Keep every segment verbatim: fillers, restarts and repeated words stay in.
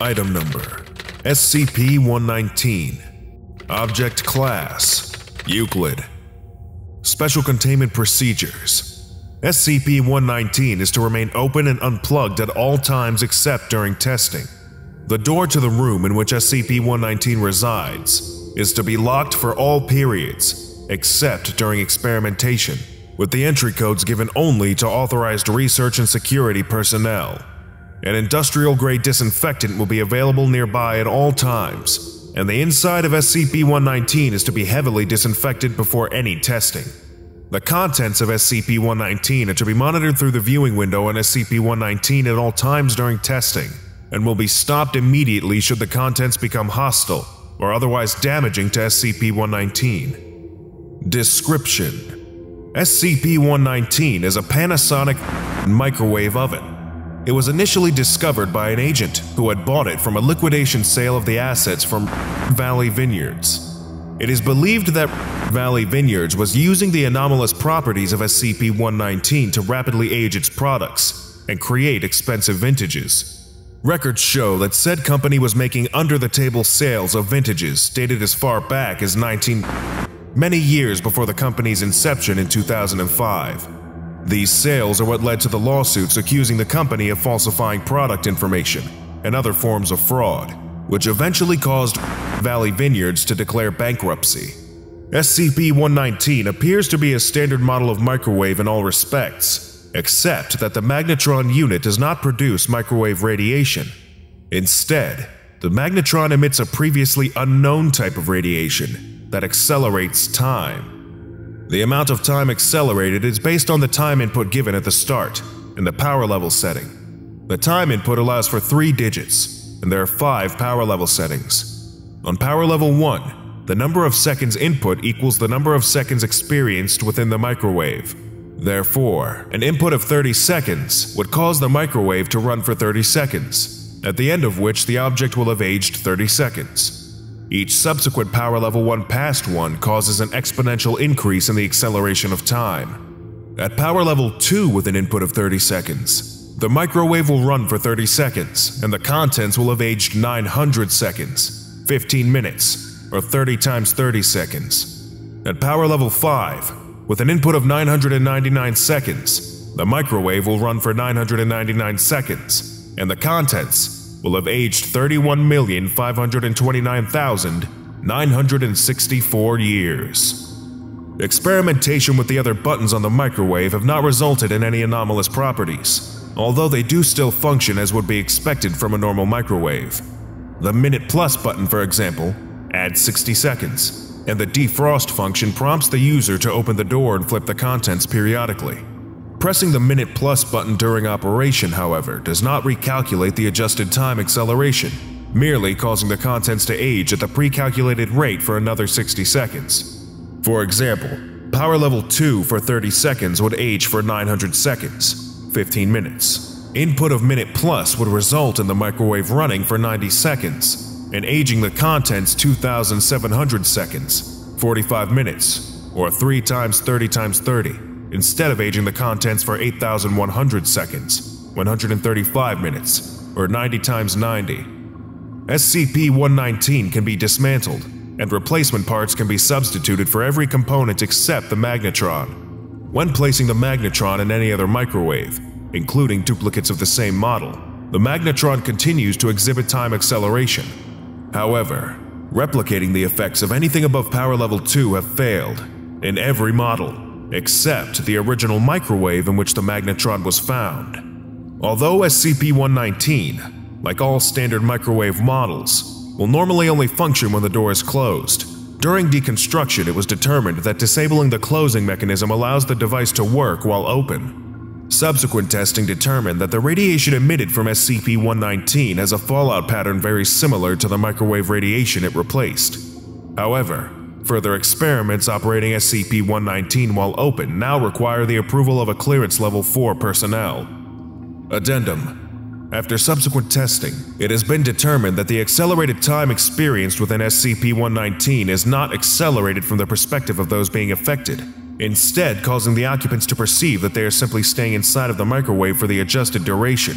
Item number, S C P one nineteen. Object class, Euclid. Special containment procedures. S C P one nineteen is to remain open and unplugged at all times except during testing. The door to the room in which S C P one nineteen resides is to be locked for all periods except during experimentation, with the entry codes given only to authorized research and security personnel. An industrial-grade disinfectant will be available nearby at all times, and the inside of S C P one nineteen is to be heavily disinfected before any testing. The contents of S C P one nineteen are to be monitored through the viewing window on S C P one nineteen at all times during testing, and will be stopped immediately should the contents become hostile or otherwise damaging to S C P one nineteen. Description: S C P one nineteen is a Panasonic microwave oven. It was initially discovered by an agent who had bought it from a liquidation sale of the assets from Valley Vineyards. It is believed that Valley Vineyards was using the anomalous properties of S C P one nineteen to rapidly age its products and create expensive vintages. Records show that said company was making under-the-table sales of vintages dated as far back as nineteen... many years before the company's inception in two thousand five. These sales are what led to the lawsuits accusing the company of falsifying product information and other forms of fraud, which eventually caused Valley Vineyards to declare bankruptcy. S C P one nineteen appears to be a standard model of microwave in all respects, except that the magnetron unit does not produce microwave radiation. Instead, the magnetron emits a previously unknown type of radiation that accelerates time. The amount of time accelerated is based on the time input given at the start and the power level setting. The time input allows for three digits, and there are five power level settings. On power level one, the number of seconds input equals the number of seconds experienced within the microwave. Therefore, an input of thirty seconds would cause the microwave to run for thirty seconds, at the end of which the object will have aged thirty seconds. Each subsequent power level one past one causes an exponential increase in the acceleration of time. At power level two with an input of thirty seconds, the microwave will run for thirty seconds and the contents will have aged nine hundred seconds, fifteen minutes, or thirty times thirty seconds. At power level five, with an input of nine hundred ninety-nine seconds, the microwave will run for nine hundred ninety-nine seconds and the contents will have aged thirty-one million five hundred twenty-nine thousand nine hundred sixty-four years. Experimentation with the other buttons on the microwave have not resulted in any anomalous properties, although they do still function as would be expected from a normal microwave. The minute plus button, for example, adds sixty seconds, and the defrost function prompts the user to open the door and flip the contents periodically. Pressing the minute plus button during operation, however, does not recalculate the adjusted time acceleration, merely causing the contents to age at the pre-calculated rate for another sixty seconds. For example, power level two for thirty seconds would age for nine hundred seconds, fifteen minutes. Input of minute plus would result in the microwave running for ninety seconds and aging the contents two thousand seven hundred seconds, forty-five minutes, or three times thirty times thirty. Instead of aging the contents for eight thousand one hundred seconds, one hundred thirty-five minutes, or ninety times ninety. S C P one nineteen can be dismantled, and replacement parts can be substituted for every component except the magnetron. When placing the magnetron in any other microwave, including duplicates of the same model, the magnetron continues to exhibit time acceleration. However, replicating the effects of anything above power level two have failed in every model, except the original microwave in which the magnetron was found. Although S C P one nineteen, like all standard microwave models, will normally only function when the door is closed, during deconstruction it was determined that disabling the closing mechanism allows the device to work while open. Subsequent testing determined that the radiation emitted from S C P one nineteen has a fallout pattern very similar to the microwave radiation it replaced. However, further experiments operating S C P one nineteen while open now require the approval of a clearance level four personnel. Addendum: after subsequent testing, it has been determined that the accelerated time experienced within S C P one nineteen is not accelerated from the perspective of those being affected, instead causing the occupants to perceive that they are simply staying inside of the microwave for the adjusted duration.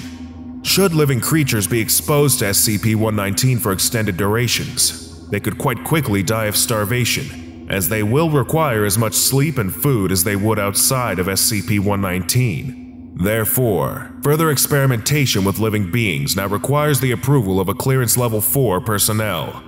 Should living creatures be exposed to S C P one nineteen for extended durations, they could quite quickly die of starvation, as they will require as much sleep and food as they would outside of S C P one nineteen. Therefore, further experimentation with living beings now requires the approval of a Clearance Level four personnel.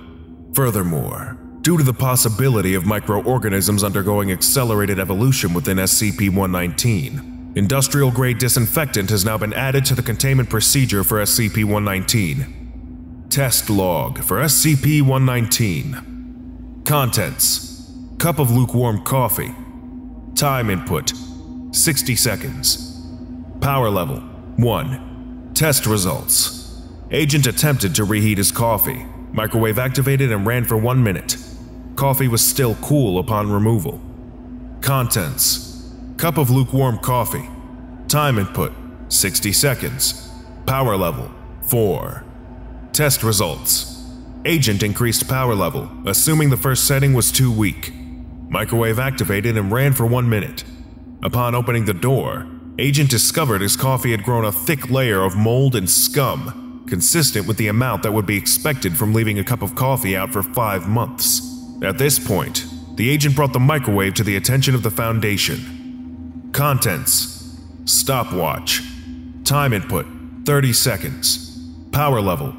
Furthermore, due to the possibility of microorganisms undergoing accelerated evolution within S C P one nineteen, industrial-grade disinfectant has now been added to the containment procedure for S C P one nineteen. Test log for S C P one nineteen. Contents: cup of lukewarm coffee. Time input: sixty seconds. Power level: one. Test results: agent attempted to reheat his coffee, microwave activated and ran for one minute. Coffee was still cool upon removal. Contents: cup of lukewarm coffee. Time input: sixty seconds. Power level: four. Test results: agent increased power level, assuming the first setting was too weak. Microwave activated and ran for one minute. Upon opening the door, agent discovered his coffee had grown a thick layer of mold and scum, consistent with the amount that would be expected from leaving a cup of coffee out for five months. At this point, the agent brought the microwave to the attention of the Foundation. Contents: stopwatch. Time input: thirty seconds. Power level: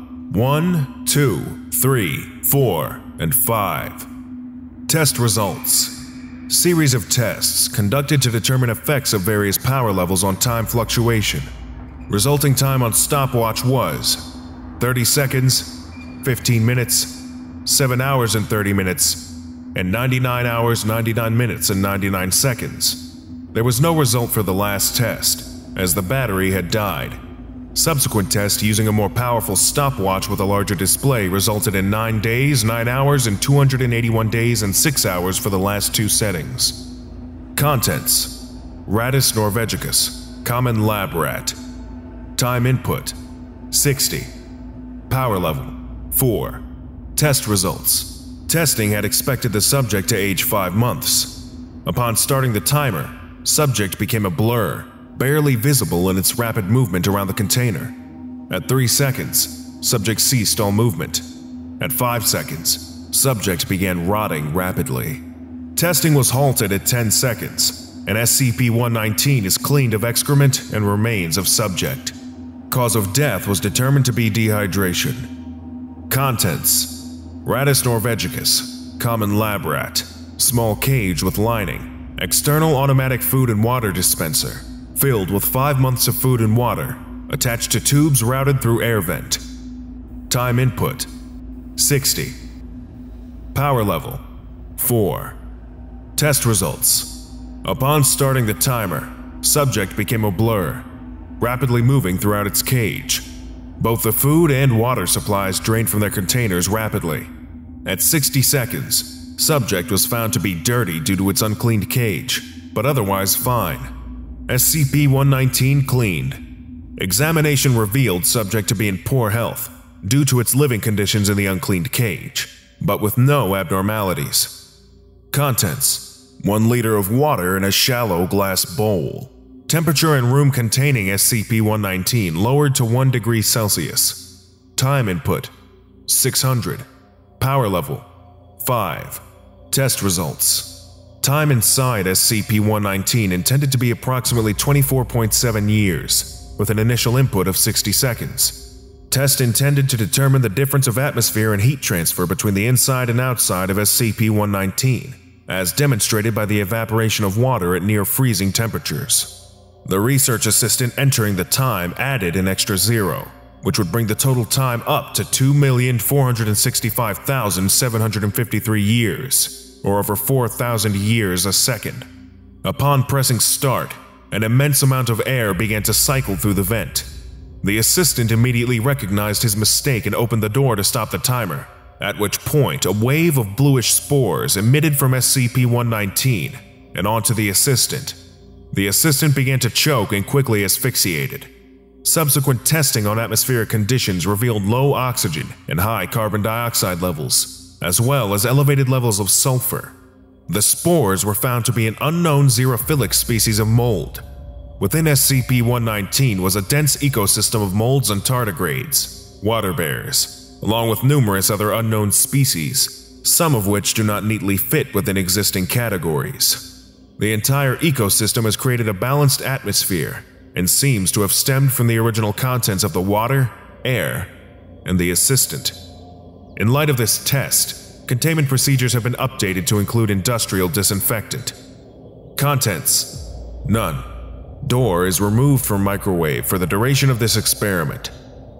one, two, three, four, and five. Test results: series of tests conducted to determine effects of various power levels on time fluctuation. Resulting time on stopwatch was thirty seconds, fifteen minutes, seven hours and thirty minutes, and ninety-nine hours, ninety-nine minutes, and ninety-nine seconds. There was no result for the last test, as the battery had died. Subsequent tests using a more powerful stopwatch with a larger display resulted in nine days, nine hours, and two hundred eighty-one days and six hours for the last two settings. Contents: Rattus norvegicus, common lab rat. Time input: sixty. Power level: four. Test results: testing had expected the subject to age five months. Upon starting the timer, subject became a blur, barely visible in its rapid movement around the container. At three seconds, subject ceased all movement. At five seconds, subject began rotting rapidly. Testing was halted at ten seconds, and S C P one nineteen is cleaned of excrement and remains of subject. Cause of death was determined to be dehydration. Contents: Rattus norvegicus, common lab rat, small cage with lining, external automatic food and water dispenser, filled with five months of food and water, attached to tubes routed through air vent. Time input: sixty. Power level: four. Test results: upon starting the timer, subject became a blur, rapidly moving throughout its cage. Both the food and water supplies drained from their containers rapidly. At sixty seconds, subject was found to be dirty due to its uncleaned cage, but otherwise fine. S C P one nineteen cleaned. Examination revealed subject to be in poor health due to its living conditions in the uncleaned cage, but with no abnormalities. Contents: one liter of water in a shallow glass bowl. Temperature in room containing S C P one nineteen lowered to one degree Celsius. Time input: six hundred. Power level: five. Test results: time inside S C P one nineteen intended to be approximately twenty-four point seven years, with an initial input of sixty seconds. Test intended to determine the difference of atmosphere and heat transfer between the inside and outside of S C P one nineteen, as demonstrated by the evaporation of water at near freezing temperatures. The research assistant entering the time added an extra zero, which would bring the total time up to two million four hundred sixty-five thousand seven hundred fifty-three years, or over four thousand years a second. Upon pressing start, an immense amount of air began to cycle through the vent. The assistant immediately recognized his mistake and opened the door to stop the timer, at which point a wave of bluish spores emitted from S C P one nineteen and onto the assistant. The assistant began to choke and quickly asphyxiated. Subsequent testing on atmospheric conditions revealed low oxygen and high carbon dioxide levels, as well as elevated levels of sulfur. The spores were found to be an unknown xerophilic species of mold. Within S C P one nineteen was a dense ecosystem of molds and tardigrades, water bears, along with numerous other unknown species, some of which do not neatly fit within existing categories. The entire ecosystem has created a balanced atmosphere and seems to have stemmed from the original contents of the water, air, and the assistant. In light of this test, containment procedures have been updated to include industrial disinfectant. Contents: none. Door is removed from microwave for the duration of this experiment.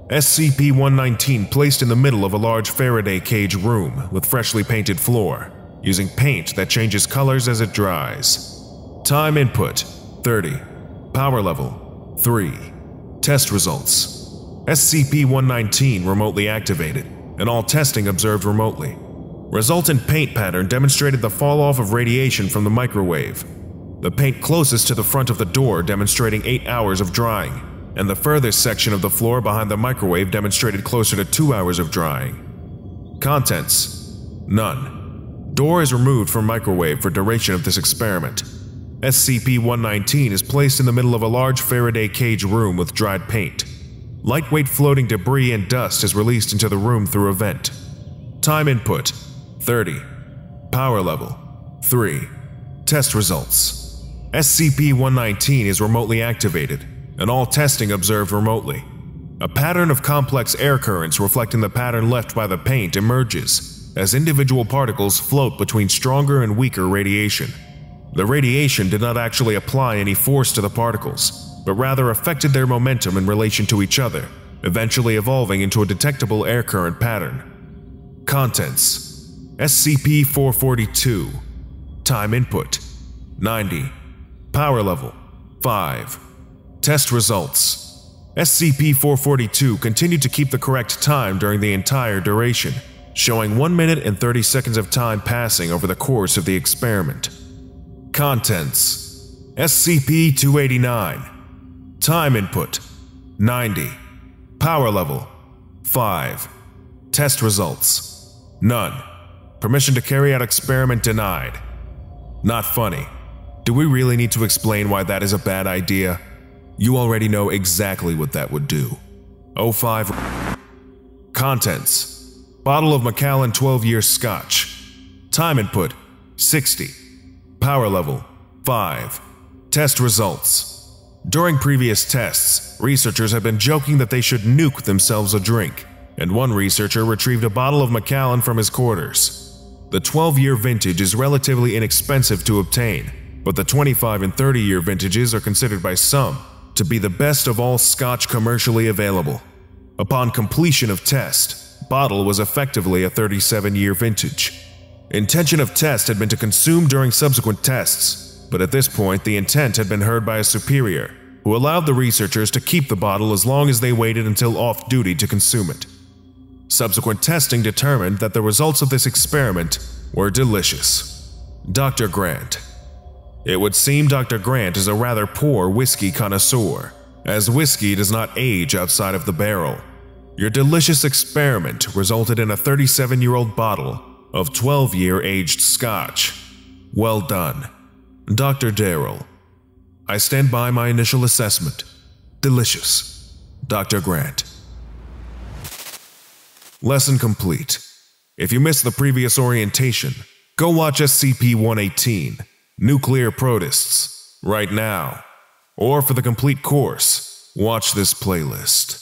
S C P one nineteen placed in the middle of a large Faraday cage room with freshly painted floor, using paint that changes colors as it dries. Time input, thirty. Power level, three. Test results. S C P one nineteen remotely activated, and all testing observed remotely. Resultant paint pattern demonstrated the fall-off of radiation from the microwave. The paint closest to the front of the door demonstrating eight hours of drying, and the furthest section of the floor behind the microwave demonstrated closer to two hours of drying. Contents: none. Door is removed from microwave for duration of this experiment. S C P one nineteen is placed in the middle of a large Faraday cage room with dried paint. Lightweight floating debris and dust is released into the room through a vent. Time input: thirty. Power level: three. Test results. S C P one nineteen is remotely activated, and all testing observed remotely. A pattern of complex air currents reflecting the pattern left by the paint emerges, as individual particles float between stronger and weaker radiation. The radiation did not actually apply any force to the particles, but rather affected their momentum in relation to each other, eventually evolving into a detectable air current pattern. Contents: S C P four forty-two. Time input: ninety. Power level: five. Test results. S C P four forty-two continued to keep the correct time during the entire duration, showing one minute and thirty seconds of time passing over the course of the experiment. Contents: S C P two eighty-nine. Time input: ninety. Power level: five. Test results: none. Permission to carry out experiment denied. Not funny. Do we really need to explain why that is a bad idea? You already know exactly what that would do. oh five. Contents: bottle of Macallan twelve year scotch. Time input: sixty. Power level: five. Test results. During previous tests, researchers have been joking that they should nuke themselves a drink, and one researcher retrieved a bottle of Macallan from his quarters. The twelve year vintage is relatively inexpensive to obtain, but the twenty-five and thirty year vintages are considered by some to be the best of all scotch commercially available. Upon completion of test, bottle was effectively a thirty-seven year vintage. Intention of test had been to consume during subsequent tests, but at this point the intent had been heard by a superior, who allowed the researchers to keep the bottle as long as they waited until off-duty to consume it. Subsequent testing determined that the results of this experiment were delicious. Doctor Grant. It would seem Doctor Grant is a rather poor whiskey connoisseur, as whiskey does not age outside of the barrel. Your delicious experiment resulted in a thirty-seven year old bottle of twelve year aged scotch. Well done. Doctor Darrell. I stand by my initial assessment. Delicious. Doctor Grant. Lesson complete. If you missed the previous orientation, go watch S C P one eighteen. Nuclear Protists, right now, or for the complete course, watch this playlist.